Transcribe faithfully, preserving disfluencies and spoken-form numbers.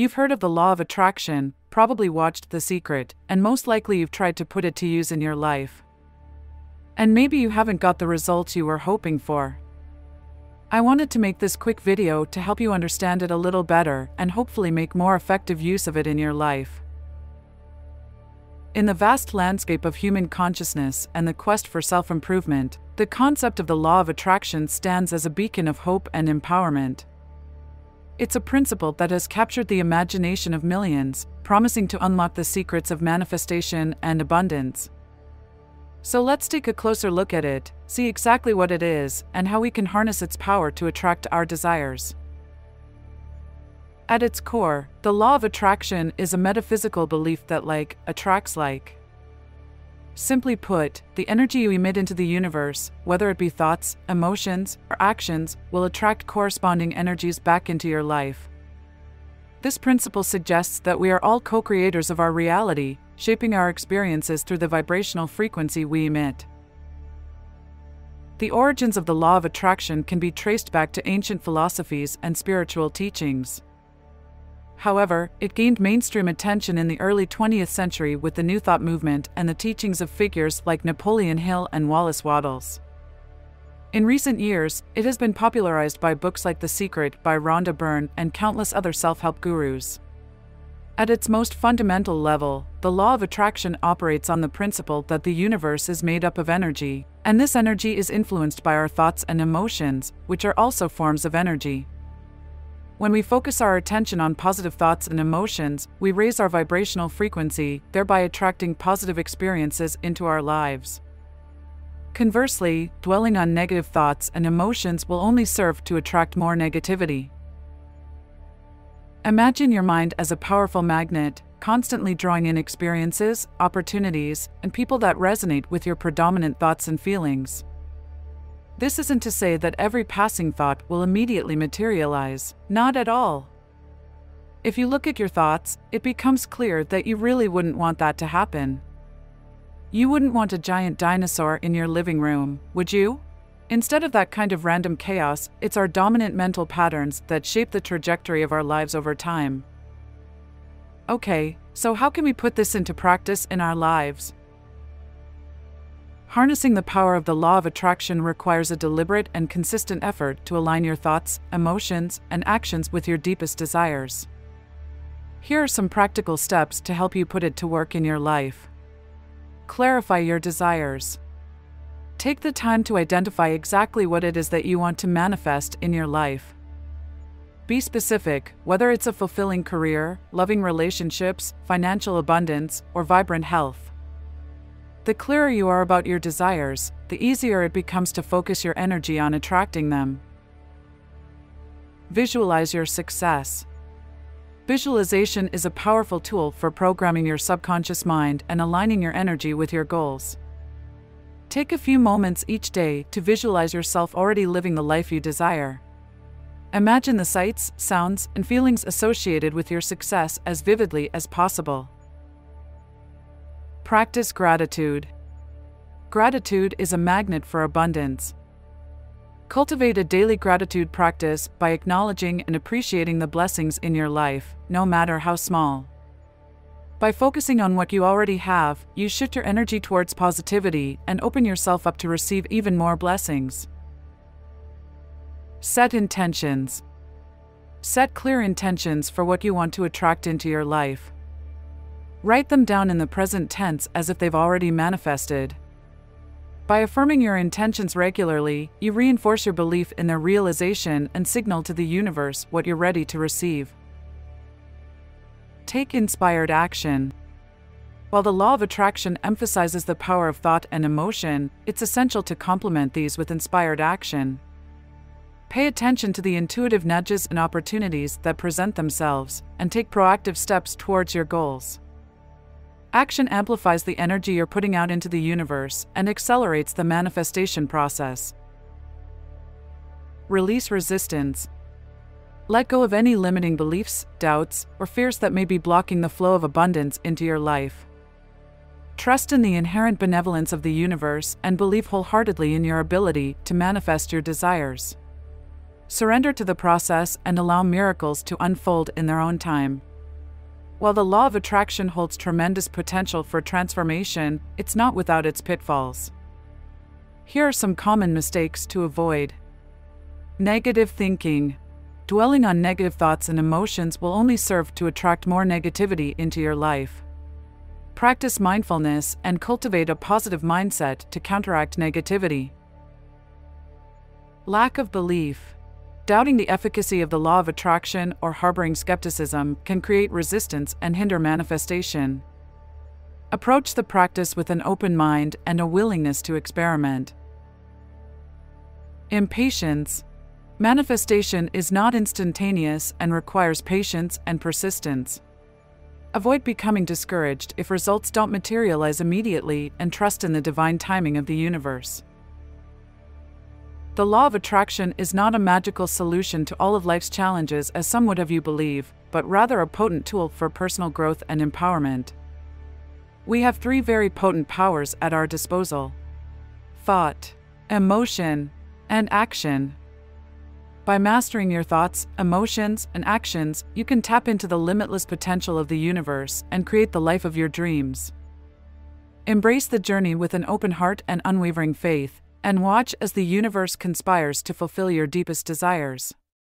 You've heard of the Law of Attraction, probably watched The Secret, and most likely you've tried to put it to use in your life. And maybe you haven't got the results you were hoping for. I wanted to make this quick video to help you understand it a little better and hopefully make more effective use of it in your life. In the vast landscape of human consciousness and the quest for self-improvement, the concept of the Law of Attraction stands as a beacon of hope and empowerment. It's a principle that has captured the imagination of millions, promising to unlock the secrets of manifestation and abundance. So let's take a closer look at it, see exactly what it is, and how we can harness its power to attract our desires. At its core, the Law of Attraction is a metaphysical belief that like attracts like. Simply put, the energy you emit into the universe, whether it be thoughts, emotions, or actions, will attract corresponding energies back into your life. This principle suggests that we are all co-creators of our reality, shaping our experiences through the vibrational frequency we emit. The origins of the Law of Attraction can be traced back to ancient philosophies and spiritual teachings. However, it gained mainstream attention in the early twentieth century with the New Thought Movement and the teachings of figures like Napoleon Hill and Wallace Wattles. In recent years, it has been popularized by books like The Secret by Rhonda Byrne and countless other self-help gurus. At its most fundamental level, the Law of Attraction operates on the principle that the universe is made up of energy, and this energy is influenced by our thoughts and emotions, which are also forms of energy. When we focus our attention on positive thoughts and emotions, we raise our vibrational frequency, thereby attracting positive experiences into our lives. Conversely, dwelling on negative thoughts and emotions will only serve to attract more negativity. Imagine your mind as a powerful magnet, constantly drawing in experiences, opportunities, and people that resonate with your predominant thoughts and feelings. This isn't to say that every passing thought will immediately materialize, not at all. If you look at your thoughts, it becomes clear that you really wouldn't want that to happen. You wouldn't want a giant dinosaur in your living room, would you? Instead of that kind of random chaos, it's our dominant mental patterns that shape the trajectory of our lives over time. Okay, so how can we put this into practice in our lives? Harnessing the power of the Law of Attraction requires a deliberate and consistent effort to align your thoughts, emotions, and actions with your deepest desires. Here are some practical steps to help you put it to work in your life. Clarify your desires. Take the time to identify exactly what it is that you want to manifest in your life. Be specific, whether it's a fulfilling career, loving relationships, financial abundance, or vibrant health. The clearer you are about your desires, the easier it becomes to focus your energy on attracting them. Visualize your success. Visualization is a powerful tool for programming your subconscious mind and aligning your energy with your goals. Take a few moments each day to visualize yourself already living the life you desire. Imagine the sights, sounds, and feelings associated with your success as vividly as possible. Practice gratitude. Gratitude is a magnet for abundance. Cultivate a daily gratitude practice by acknowledging and appreciating the blessings in your life, no matter how small. By focusing on what you already have, you shift your energy towards positivity and open yourself up to receive even more blessings. Set intentions. Set clear intentions for what you want to attract into your life. Write them down in the present tense as if they've already manifested. By affirming your intentions regularly, you reinforce your belief in their realization and signal to the universe what you're ready to receive. Take inspired action. While the Law of Attraction emphasizes the power of thought and emotion, it's essential to complement these with inspired action. Pay attention to the intuitive nudges and opportunities that present themselves, and take proactive steps towards your goals. Action amplifies the energy you're putting out into the universe and accelerates the manifestation process. Release resistance. Let go of any limiting beliefs, doubts, or fears that may be blocking the flow of abundance into your life. Trust in the inherent benevolence of the universe and believe wholeheartedly in your ability to manifest your desires. Surrender to the process and allow miracles to unfold in their own time. While the law of attraction holds tremendous potential for transformation, it's not without its pitfalls. Here are some common mistakes to avoid. Negative thinking. Dwelling on negative thoughts and emotions will only serve to attract more negativity into your life. Practice mindfulness and cultivate a positive mindset to counteract negativity. Lack of belief. Doubting the efficacy of the law of attraction or harboring skepticism can create resistance and hinder manifestation. Approach the practice with an open mind and a willingness to experiment. Impatience. Manifestation is not instantaneous and requires patience and persistence. Avoid becoming discouraged if results don't materialize immediately and trust in the divine timing of the universe. The law of attraction is not a magical solution to all of life's challenges as some would have you believe, but rather a potent tool for personal growth and empowerment. We have three very potent powers at our disposal: thought, emotion, and action. By mastering your thoughts, emotions, and actions, you can tap into the limitless potential of the universe and create the life of your dreams. Embrace the journey with an open heart and unwavering faith, and watch as the universe conspires to fulfill your deepest desires.